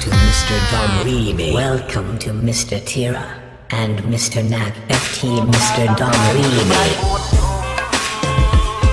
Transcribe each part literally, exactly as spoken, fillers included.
to Mister Dom Remake. Welcome to Mister Theara and Mister Nat F T Mister Dom Remake. Remix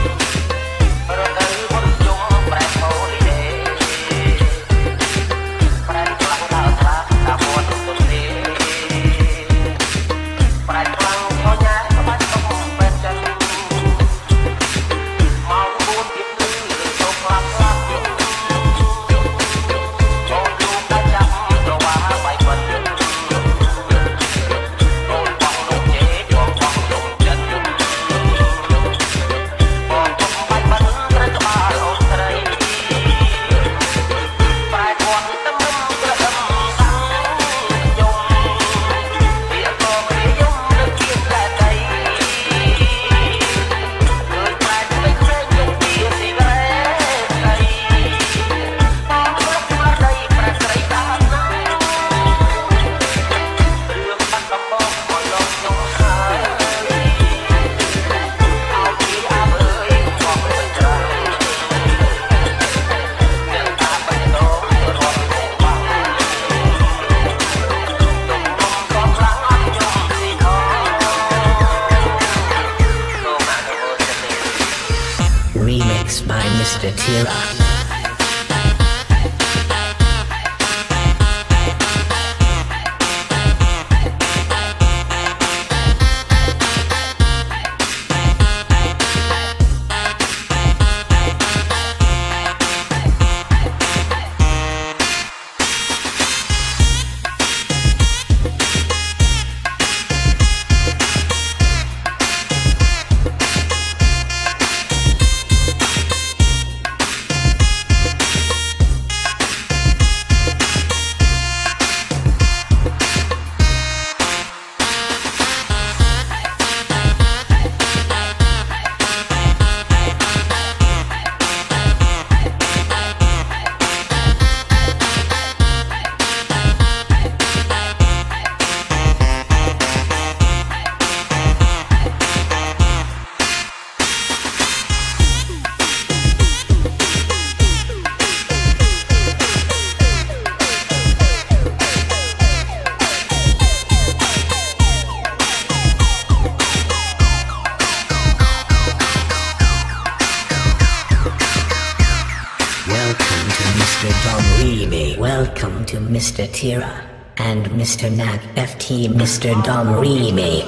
by Mister Theara. Welcome to Mister Theara and Mister Nat F T Mister Dom Remake.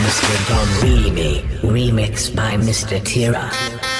Mister Dom Remake, remixed by Mister Theara.